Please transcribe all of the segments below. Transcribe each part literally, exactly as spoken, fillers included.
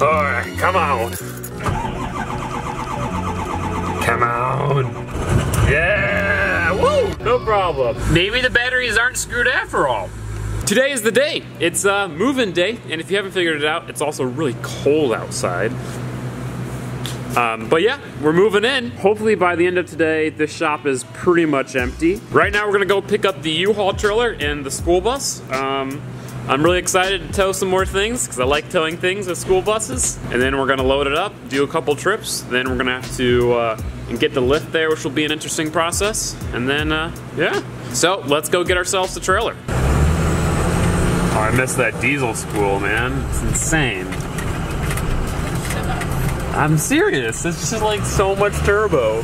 Alright, come on. Come on. Yeah! Woo! No problem. Maybe the batteries aren't screwed after all. Today is the day. It's uh, move-in day, and if you haven't figured it out, it's also really cold outside. Um, but yeah, we're moving in. Hopefully by the end of today, this shop is pretty much empty. Right now we're gonna go pick up the U-Haul trailer and the school bus. Um, I'm really excited to tow some more things because I like towing things with school buses. And then we're gonna load it up, do a couple trips. Then we're gonna have to uh, get the lift there, which will be an interesting process. And then, uh, yeah. So let's go get ourselves the trailer. Oh, I miss that diesel school, man. It's insane. I'm serious, it's just like so much turbo.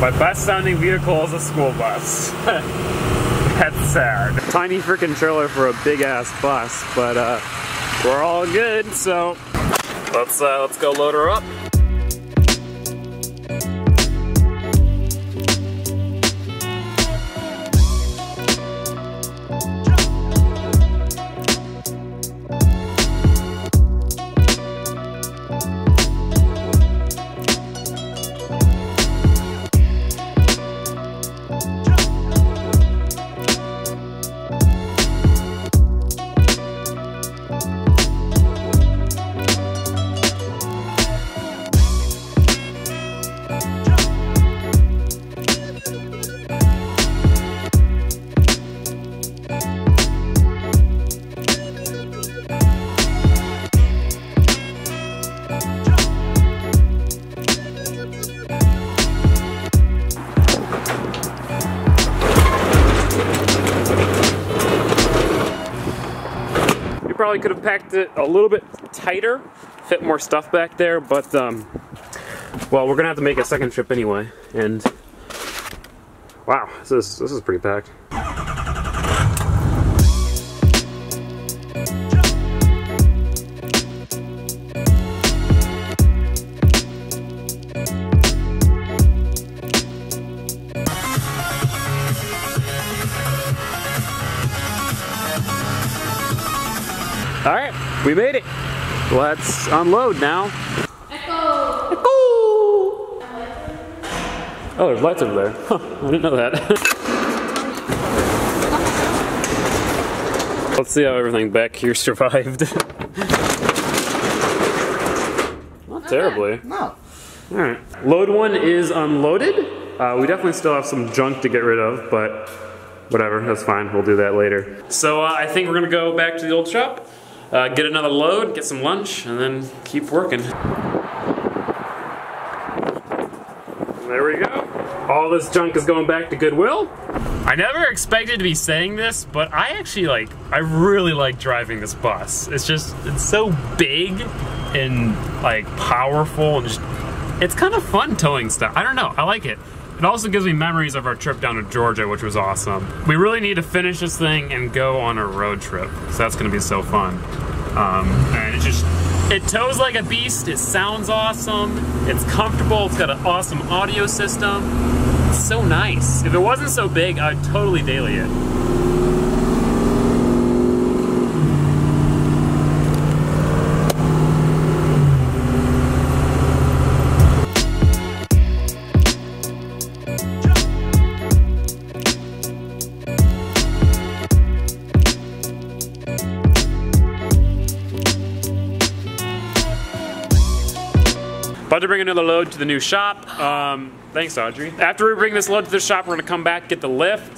My best sounding vehicle is a school bus. That's sad. Tiny freaking trailer for a big ass bus, but uh, we're all good, so let's, uh, let's go load her up. Probably could have packed it a little bit tighter, fit more stuff back there, but um, well, we're gonna have to make a second trip anyway. And wow, this is this is pretty packed. Alright, we made it. Let's unload now. Echo! Echo! Oh, there's lights over there. Huh, I didn't know that. Let's see how everything back here survived. Not terribly. No. Alright. Load one is unloaded. Uh, we definitely still have some junk to get rid of, but whatever, that's fine. We'll do that later. So uh, I think we're gonna go back to the old shop. Uh, get another load, get some lunch, and then keep working. There we go. All this junk is going back to Goodwill. I never expected to be saying this, but I actually like, I really like driving this bus. It's just, it's so big and like powerful and just, it's kind of fun towing stuff. I don't know, I like it. It also gives me memories of our trip down to Georgia, which was awesome. We really need to finish this thing and go on a road trip, so that's gonna be so fun. Um, and it just, it tows like a beast, it sounds awesome, it's comfortable, it's got an awesome audio system. It's so nice. If it wasn't so big, I'd totally daily it. About to bring another load to the new shop. Um, thanks, Audrey. After we bring this load to the shop, we're gonna come back, get the lift.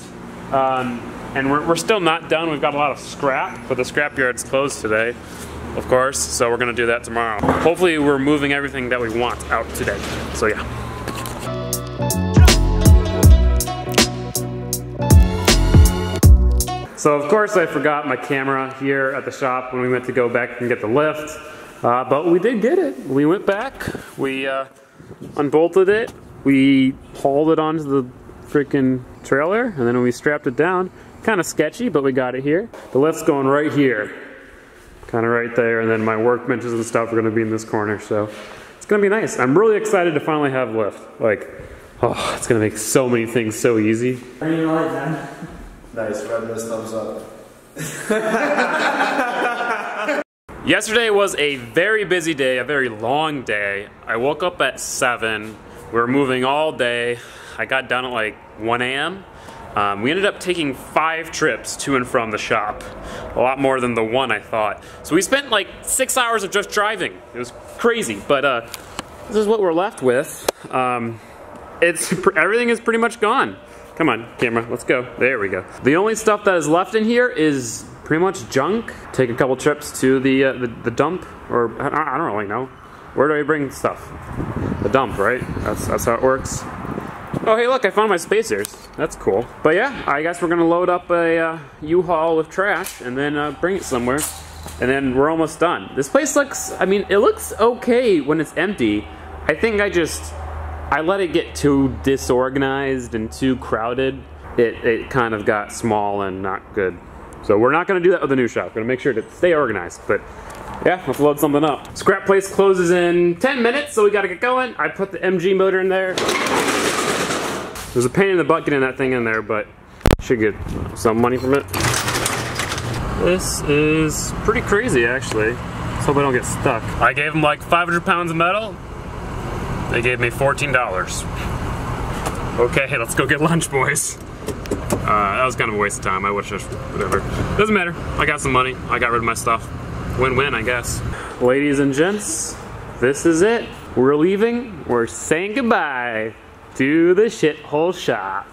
Um, and we're, we're still not done. We've got a lot of scrap, but the scrap yard's closed today, of course, so we're gonna do that tomorrow. Hopefully we're moving everything that we want out today, so yeah. So of course I forgot my camera here at the shop when we went to go back and get the lift. Uh, but we did get it. We went back, we uh, unbolted it, we hauled it onto the freaking trailer, and then we strapped it down. Kind of sketchy, but we got it here. The lift's going right here, kind of right there, and then my workbenches and stuff are gonna be in this corner, so it's gonna be nice. I'm really excited to finally have lift. Like, oh, it's gonna make so many things so easy. Are you all right, man? Nice, Redman's thumbs up. Yesterday was a very busy day, a very long day. I woke up at seven. We were moving all day. I got done at like one A M Um, we ended up taking five trips to and from the shop. A lot more than the one I thought. So we spent like six hours of just driving. It was crazy, but uh, this is what we're left with. Um, it's everything is pretty much gone. Come on, camera, let's go. There we go. The only stuff that is left in here is pretty much junk. Take a couple trips to the uh, the, the dump, or I, I don't really know. Where do I bring stuff? The dump, right? That's, that's how it works. Oh hey look, I found my spacers. That's cool. But yeah, I guess we're gonna load up a uh, U-Haul with trash and then uh, bring it somewhere. And then we're almost done. This place looks, I mean, it looks okay when it's empty. I think I just, I let it get too disorganized and too crowded. It, it kind of got small and not good. So we're not gonna do that with the new shop. We're gonna make sure to stay organized, but yeah, let's load something up. Scrap place closes in ten minutes, so we gotta get going. I put the M G motor in there. It was a pain in the butt getting that thing in there, but should get some money from it. This is pretty crazy, actually. Let's hope I don't get stuck. I gave them like five hundred pounds of metal. They gave me fourteen dollars. Okay, let's go get lunch, boys. Uh, that was kind of a waste of time. I wish I should, whatever. Doesn't matter. I got some money. I got rid of my stuff. Win-win, I guess. Ladies and gents, this is it. We're leaving. We're saying goodbye to the shithole shop.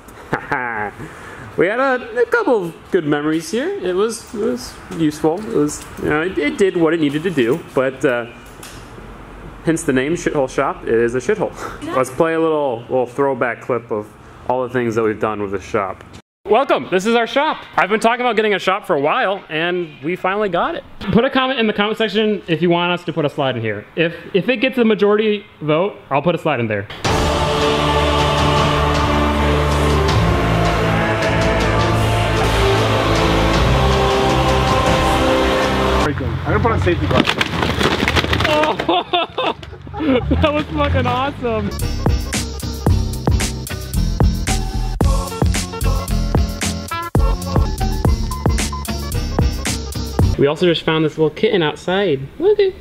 We had a, a couple of good memories here. It was it was useful. It was you know it, it did what it needed to do. But uh, hence the name Shithole Shop. It is a shithole. Let's play a little little throwback clip of all the things that we've done with the shop. Welcome. This is our shop. I've been talking about getting a shop for a while, and we finally got it. Put a comment in the comment section if you want us to put a slide in here. If if it gets the majority vote, I'll put a slide in there. I'm gonna put on safety glasses. Oh, that was fucking awesome. We also just found this little kitten outside. Look at,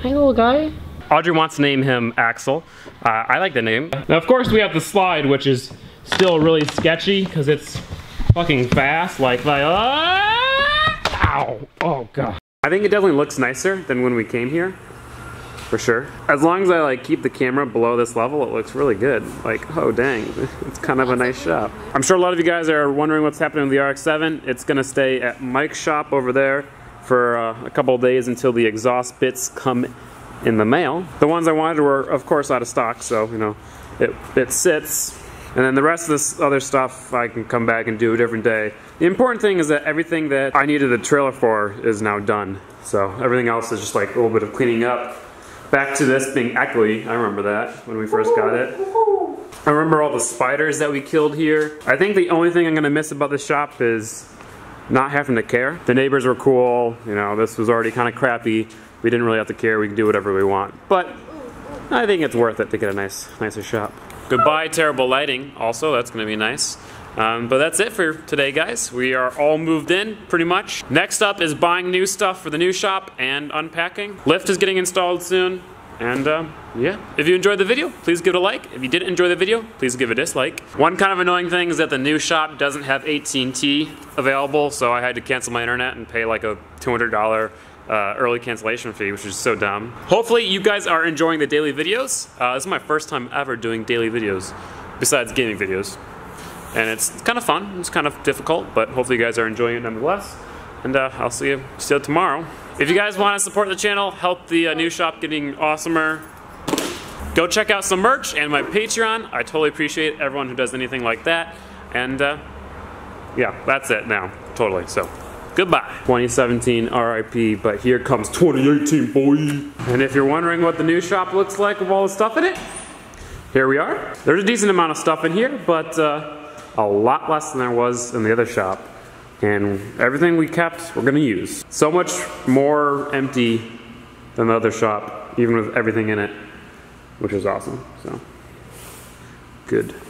hi little guy. Audrey wants to name him Axel. Uh, I like the name. Now of course we have the slide, which is still really sketchy because it's fucking fast. Like, like ah! Ow. Oh god. I think it definitely looks nicer than when we came here, for sure. As long as I like keep the camera below this level, it looks really good. Like, oh dang, it's kind of a nice shop. I'm sure a lot of you guys are wondering what's happening with the R X seven. It's gonna stay at Mike's shop over there for uh, a couple of days until the exhaust bits come in the mail. The ones I wanted were, of course, out of stock, so you know, it it sits. And then the rest of this other stuff, I can come back and do a different day. The important thing is that everything that I needed the trailer for is now done. So everything else is just like a little bit of cleaning up. Back to this being echoey, I remember that when we first got it. I remember all the spiders that we killed here. I think the only thing I'm gonna miss about this shop is not having to care. The neighbors were cool, you know, this was already kind of crappy. We didn't really have to care, we could do whatever we want. But I think it's worth it to get a nice, nicer shop. Goodbye, terrible lighting. Also, that's gonna be nice. Um, but that's it for today, guys. We are all moved in, pretty much. Next up is buying new stuff for the new shop and unpacking. Lift is getting installed soon. And um, yeah, if you enjoyed the video, please give it a like. If you didn't enjoy the video, please give it a dislike. One kind of annoying thing is that the new shop doesn't have A T and T available, so I had to cancel my internet and pay like a two hundred dollar Uh, early cancellation fee, which is so dumb. Hopefully you guys are enjoying the daily videos. Uh, this is my first time ever doing daily videos, besides gaming videos. And it's kind of fun, it's kind of difficult, but hopefully you guys are enjoying it nonetheless. And uh, I'll see you still tomorrow. If you guys want to support the channel, help the uh, new shop getting awesomer, go check out some merch and my Patreon. I totally appreciate everyone who does anything like that. And uh, yeah, that's it now, totally, so. Goodbye. twenty seventeen R I P, but here comes twenty eighteen, boy. And if you're wondering what the new shop looks like with all the stuff in it, here we are. There's a decent amount of stuff in here, but uh, a lot less than there was in the other shop. And everything we kept, we're gonna use. So much more empty than the other shop, even with everything in it, which is awesome, so good.